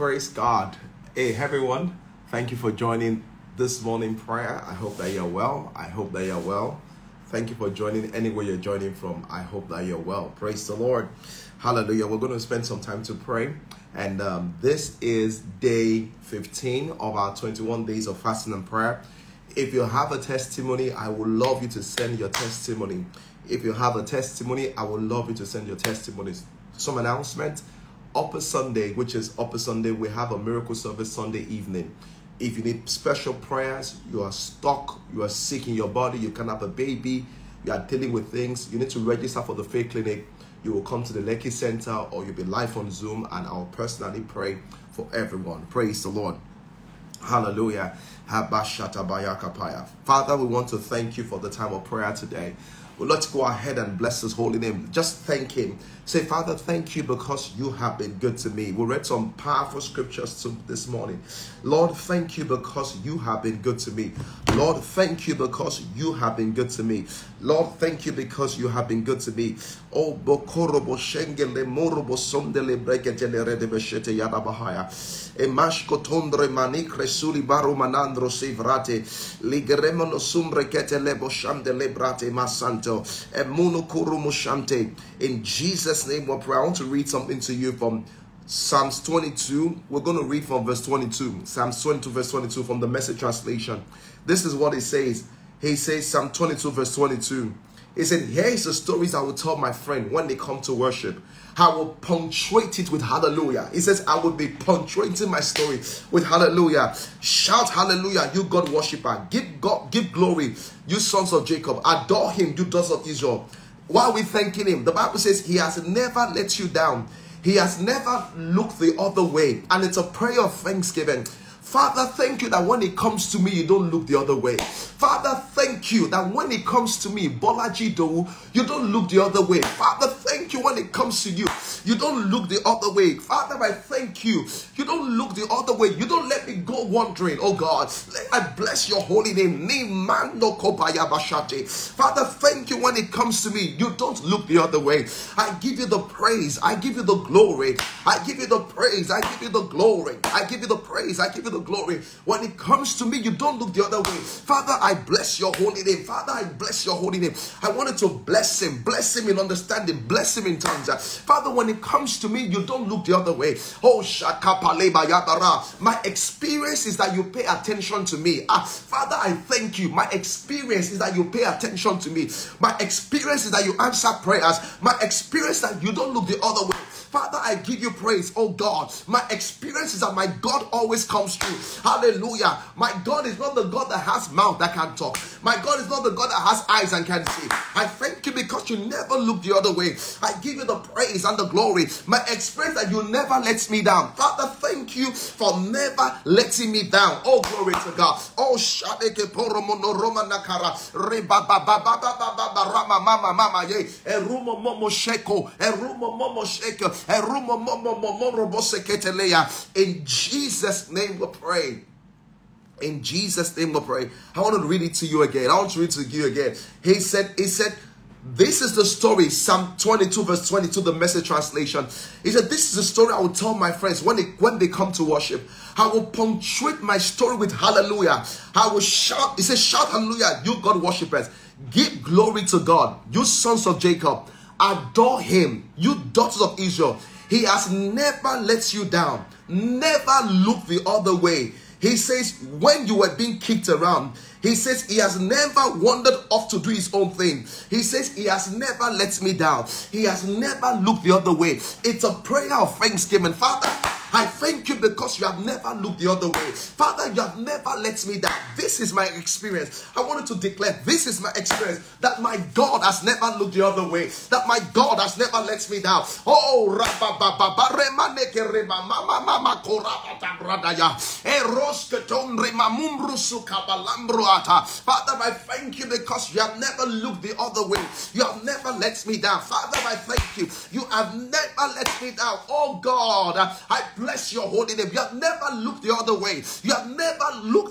Praise God. Hey everyone, thank you for joining this morning prayer. I hope that you're well. Thank you for joining anywhere you're joining from. I hope that you're well. Praise the Lord. Hallelujah. We're going to spend some time to pray. And this is day 15 of our 21 days of fasting and prayer. If you have a testimony, I would love you to send your testimony. Some announcement. Upper Sunday, which is Upper Sunday, we have a miracle service Sunday evening. If you need special prayers, you are stuck, you are sick in your body, you can have a baby, you are dealing with things, you need to register for the faith clinic. You will come to the Lekki Center or you'll be live on Zoom, and I'll personally pray for everyone. Praise the Lord. Hallelujah. Father, we want to thank you for the time of prayer today. Well, let's go ahead and bless his holy name. Just thank him. Say, Father, thank you because you have been good to me. We read some powerful scriptures this morning. Lord, thank you because you have been good to me. Lord, thank you because you have been good to me. Lord, thank you because you have been good to me. Oh, bokorobo shengele morobo sondele bregetele redebeshete yadabahaya. Emashko tondre manikre suli baru manandro sevrate. Ligeremono sumre ketele boshandele brate masanto. In Jesus' name, we pray. I want to read something to you from Psalms 22. We're going to read from verse 22. Psalms 22, verse 22 from the Message translation. This is what it says. He says, Psalm 22, verse 22. He said, here is the stories I will tell my friend when they come to worship. I will punctuate it with hallelujah. He says, I will be punctuating my story with hallelujah. Shout hallelujah, you God worshiper. Give glory, you sons of Jacob. Adore him, you daughters of Israel. Why are we thanking him? The Bible says he has never let you down. He has never looked the other way. And it's a prayer of thanksgiving. Father, thank you that when it comes to me, you don't look the other way. Father, thank you that when it comes to me, Bolaji Idowu, you don't look the other way. Father, thank you when it comes to you, you don't look the other way. Father, I thank you. You don't look the other way. You don't let me go wandering. Oh God, I bless your holy name. Father, thank you when it comes to me, you don't look the other way. I give you the praise. I give you the glory. I give you the praise. I give you the glory. I give you the praise. I give you the glory. When it comes to me, you don't look the other way. Father, I bless your holy name. Father, I bless your holy name. I wanted to bless him in understanding, bless him in tongues. Father, when it comes to me, you don't look the other way. Oh, my experience is that you pay attention to me. Father, I thank you. My experience is that you pay attention to me. My experience is that you answer prayers. My experience that you don't look the other way. Father, I give you praise. Oh God, my experience is that my God always comes true. Hallelujah. My God is not the God that has mouth that can talk. My God is not the God that has eyes and can see. I thank you because you never look the other way. I give you the praise and the glory. My experience that you never let me down. Father, thank you for never letting me down. Oh, glory to God. Oh, Shabeke Poromono Roma Nakara. Reba Baba Baba Baba Rama Mama Mama Ye. Erumo Momo Sheko. Erumo Momo Sheko. In Jesus' name we pray. In Jesus' name we pray. I want to read it to you again. He said, this is the story, Psalm 22, verse 22, the Message translation. He said, this is the story I will tell my friends when they come to worship. I will punctuate my story with hallelujah. I will shout. He said, shout hallelujah, you God worshippers. Give glory to God, you sons of Jacob. Adore him, you daughters of Israel. He has never let you down, never looked the other way. He says, when you were being kicked around, he says, he has never wandered off to do his own thing. He says, he has never let me down. He has never looked the other way. It's a prayer of thanksgiving. Father, I thank you because you have never looked the other way. Father, you have never let me down. This is my experience. I wanted to declare, this is my experience, that my God has never looked the other way, that my God has never let me down. Oh, Father, I thank you because you have never looked the other way. You have never let me down. Father, I thank you. You have never let me down. Oh, God, I bless your holy name. You have never looked the other way. You have never looked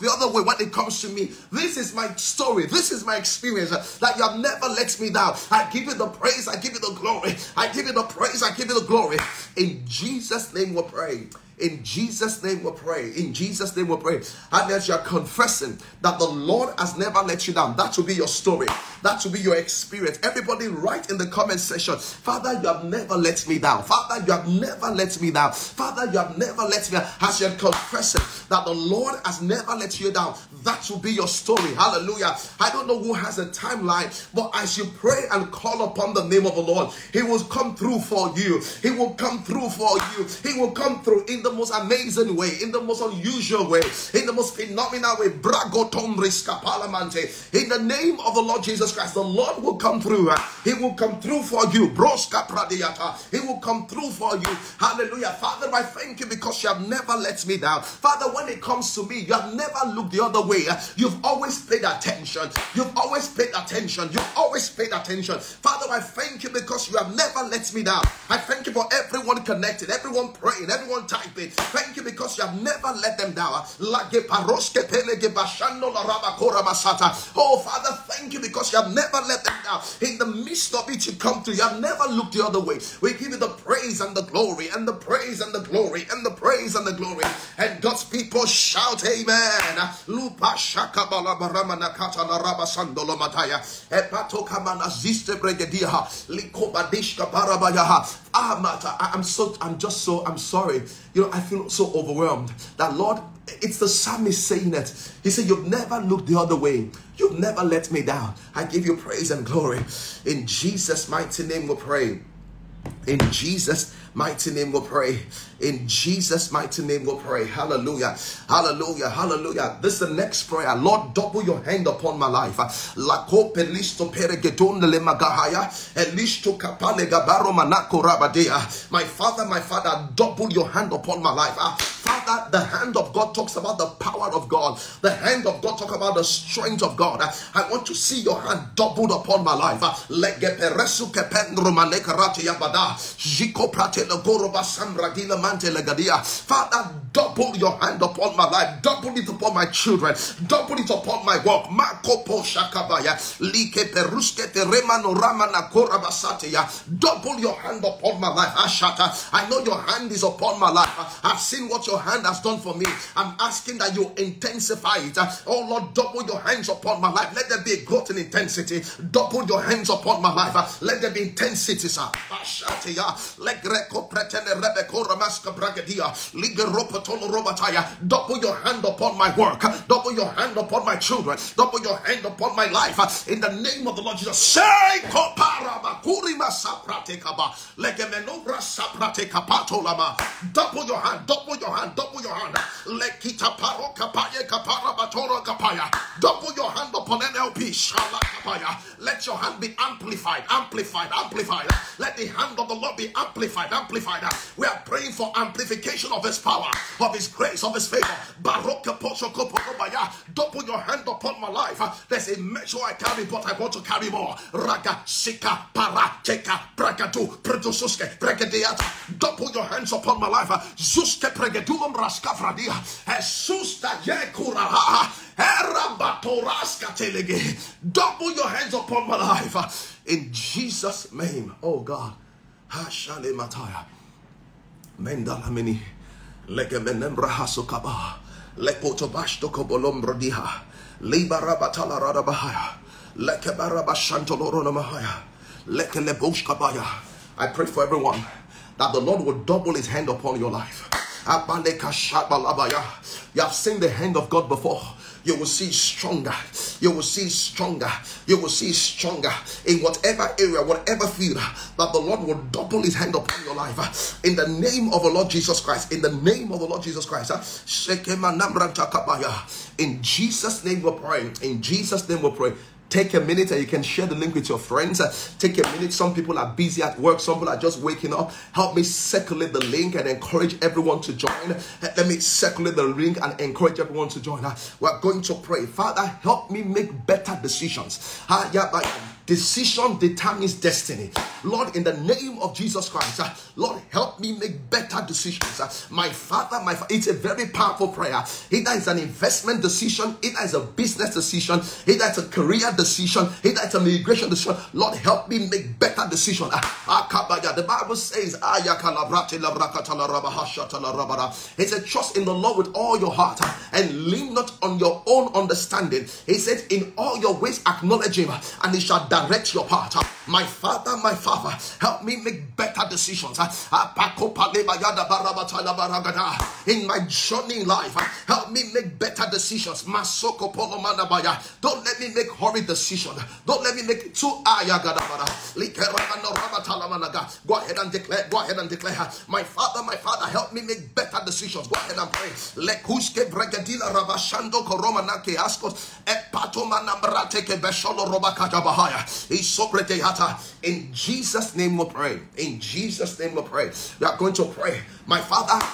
the other way when it comes to me. This is my story. This is my experience. That you have never let me down. I give you the praise. I give you the glory. I give you the praise. I give you the glory. In Jesus' name we pray. In Jesus' name we pray. In Jesus' name we pray. And as you're confessing that the Lord has never let you down, that will be your story. That will be your experience. Everybody write in the comment section, Father, you have never let me down. Father, you have never let me down. Father, you have never let me down. As you're confessing that the Lord has never let you down, that will be your story. Hallelujah. I don't know who has a timeline, but as you pray and call upon the name of the Lord, He will come through for you. He will come through for you. He will come through in the most amazing way, in the most unusual way, in the most phenomenal way. In the name of the Lord Jesus Christ, the Lord will come through. He will come through for you. He will come through for you. Hallelujah. Father, I thank you because you have never let me down. Father, when it comes to me, you have never looked the other way. You've always paid attention. You've always paid attention. You've always paid attention. Father, I thank you because you have never let me down. I thank you for everyone connected, everyone praying, everyone typing. Thank you because you have never let them down. Oh, Father, thank you because you have never let them down. In the midst of it, you come to. You have never looked the other way. We give you the praise and the glory, and the praise and the glory, and the praise and the glory. And God's people shout, amen. I'm sorry. You know, I feel so overwhelmed that, Lord, it's the psalmist saying that. He said, you've never looked the other way. You've never let me down. I give you praise and glory. In Jesus' mighty name we pray. In Jesus' mighty name we pray. In Jesus' mighty name we pray. Hallelujah. Hallelujah. Hallelujah. This is the next prayer. Lord, double your hand upon my life. My Father, double your hand upon my life. Father, the hand of God talks about the power of God. The hand of God talks about the strength of God. I want to see your hand doubled upon my life. Father, double your hand upon my life. Double it upon my children. Double it upon my work. Double your hand upon my life. I know your hand is upon my life. I've seen what your hand has done for me. I'm asking that you intensify it. Oh Lord, double your hands upon my life. Let there be a growth in intensity. Double your hands upon my life. Let there be intensity, sir. Double your hand upon my work. Double your hand upon my children. Double your hand upon my life. In the name of the Lord Jesus. Double your hand. Double your hand. Double your hand. Lekki taparo kapaye kapara batoro kapaya. Double your hand upon NLP. Shala kapaya. Let your hand be amplified. Amplified. Amplified. Let the hand of the Lord be amplified. Amplified. We are praying for amplification of His power, of His grace, of His favor. Baroka pochoko pokobaya. Double your hand upon my life. There's a measure I carry, but I want to carry more. Raga shika para teka prakatu predususke pregedeata. Double your hands upon my life. Double your hands upon my life. In Jesus' name. Oh God. I pray for everyone that the Lord will double His hand upon your life. You have seen the hand of God before. You will see stronger. You will see stronger. You will see stronger in whatever area, whatever field, that the Lord will double His hand upon your life. In the name of the Lord Jesus Christ. In the name of the Lord Jesus Christ. In Jesus' name we pray. In Jesus' name we pray. Take a minute and you can share the link with your friends. Take a minute. Some people are busy at work. Some people are just waking up. Help me circulate the link and encourage everyone to join. Let me circulate the link and encourage everyone to join. We're going to pray. Father, help me make better decisions. Decision determines destiny. Lord, in the name of Jesus Christ, Lord, help me make better decisions. My Father, it's a very powerful prayer. Either it's an investment decision, either it's a business decision, either it's a career decision, either it's a migration decision. Lord, help me make better decisions. The Bible says, He said, trust in the Lord with all your heart and lean not on your own understanding. He said, in all your ways acknowledge Him and He shall direct your path. My Father, help me make better decisions. In my journey in life, help me make better decisions. Don't let me make hurried decisions. Don't let me make too. Go ahead and declare. My Father, help me make better decisions. Go ahead and pray. In Jesus' name we pray. In Jesus' name we pray. We are going to pray. My Father,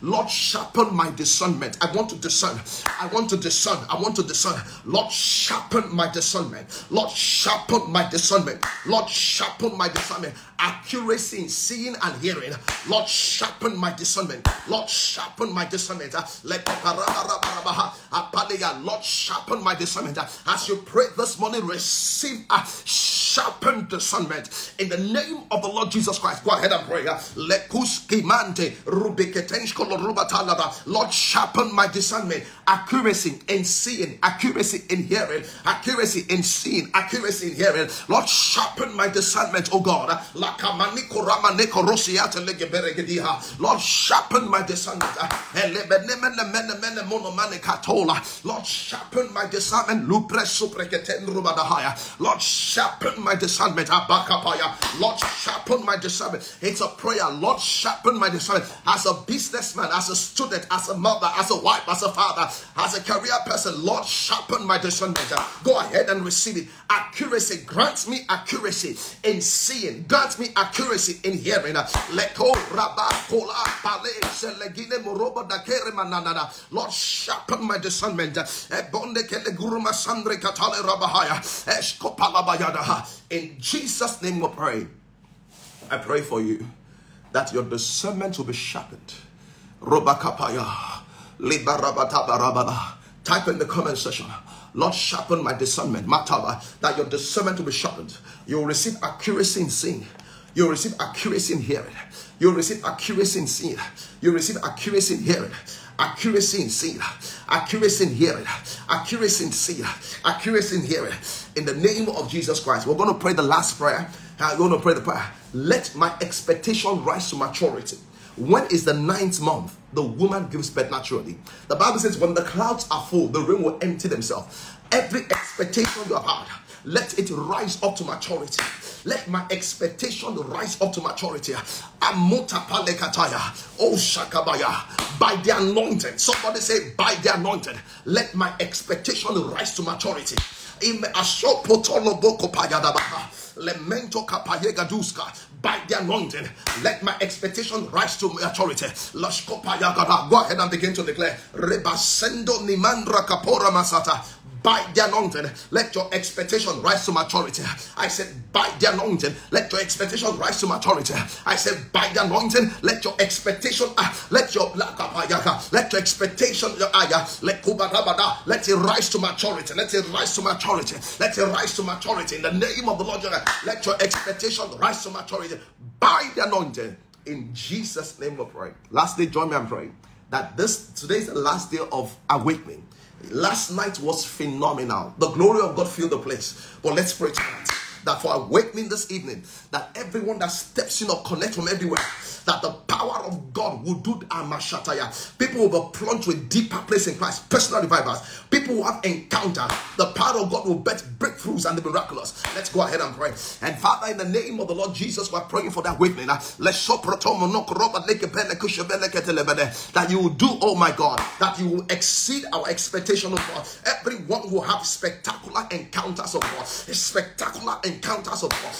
Lord, sharpen my discernment. I want to discern. Lord, sharpen my discernment. Lord, sharpen my discernment. Lord, sharpen my discernment. Accuracy in seeing and hearing. Lord, sharpen my discernment. Lord, sharpen my discernment. Lord, sharpen my discernment. As you pray this morning, receive a sharpened discernment in the name of the Lord Jesus Christ. Go ahead and pray. Lord, sharpen my discernment. Accuracy in seeing, accuracy in hearing. Lord, sharpen my discernment, oh God. Lord, sharpen my discernment. Lord, sharpen my discernment. Lord, sharpen my discernment. Lord, sharpen my discernment. It's a prayer. Lord, sharpen my discernment. As a businessman, as a student, as a mother, as a wife, as a father, as a career person, Lord, sharpen my discernment. Go ahead and receive it. Accuracy. Grant me accuracy in seeing. Grant me accuracy in hearing. Lord, sharpen my discernment. In Jesus' name we pray. I pray for you that your discernment will be sharpened. Type in the comment section, Lord, sharpen my discernment. Mataba, that your discernment will be sharpened. You'll receive accuracy in seeing. You'll receive accuracy in hearing. You'll receive accuracy in seeing. You'll receive accuracy in hearing. Accuracy in seeing. Accuracy in hearing. Accuracy in seeing. Accuracy in hearing. In the name of Jesus Christ. We're going to pray the last prayer. I'm going to pray the prayer. Let my expectation rise to maturity. When is the 9th month? The woman gives birth naturally. The Bible says, when the clouds are full, the rain will empty themselves. Every expectation you have had, let it rise up to maturity. Let my expectation rise up to maturity. Oh, Shakabaya. By the anointed. Somebody say, by the anointed. Let my expectation rise to maturity. By the anointing, let my expectation rise to maturity. Go ahead and begin to declare. By the anointing, let your expectation rise to maturity. I said, by the anointing, let your expectation rise to maturity. I said, by the anointing, let your expectation, let it rise to maturity. Let it rise to maturity. Let it rise to maturity. In the name of the Lord, let your expectation rise to maturity. By the anointing, in Jesus' name we pray. Lastly, join me in praying that today is the last day of awakening. Last night was phenomenal. The glory of God filled the place. But let's pray tonight that for awakening this evening, that everyone that steps in or connects from everywhere, that the power of God will do amashataya. People will be plunged to a deeper place in Christ. Personal revivals. People will have encounter. The power of God will bet breakthroughs and the miraculous. Let's go ahead and pray. And Father, in the name of the Lord Jesus, we're praying for that awakening. That you will do, oh my God, that you will exceed our expectation of God. Everyone will have spectacular encounters of God. Spectacular encounters of God.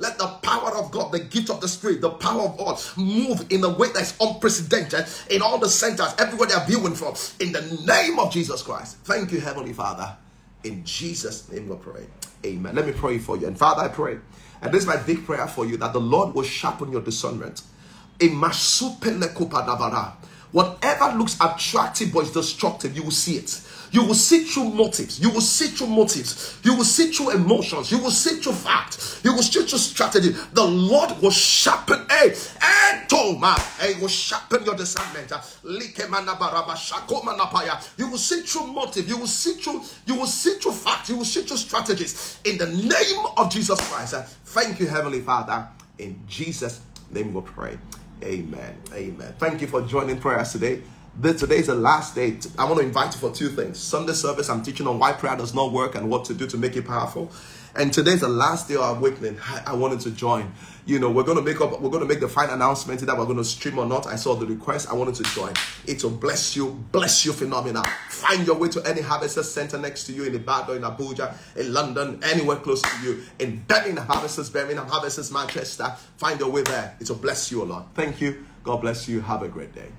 Let the power of God, the gift of the Spirit, the power of God move in a way that's unprecedented in all the centers, everywhere they are viewing from, in the name of Jesus Christ. Thank you, Heavenly Father. In Jesus' name we pray. Amen. Let me pray for you. And Father, I pray, and this is my big prayer for you, that the Lord will sharpen your discernment. Whatever looks attractive but is destructive, you will see it. You will see through motives. You will see through motives. You will see through emotions. You will see through facts. You will see through strategy. The Lord will sharpen. He will sharpen your discernment. You will see through motive. You will see through. You will see through facts. You will see through strategies. In the name of Jesus Christ, thank you, Heavenly Father. In Jesus' name, we pray. Amen. Amen. Thank you for joining prayers today. Today is the last day. I want to invite you for two things. Sunday service, I'm teaching on why prayer does not work and what to do to make it powerful. And today's the last day of our awakening. I wanted to join. You know, we're going to make the final announcement that we're going to stream or not. I saw the request. I wanted to join. It will bless you phenomenal. Find your way to any Harvester Center next to you in Ibadan, in Abuja, in London, anywhere close to you. In Birmingham, Harvesters, Manchester. Find your way there. It will bless you a lot. Thank you. God bless you. Have a great day.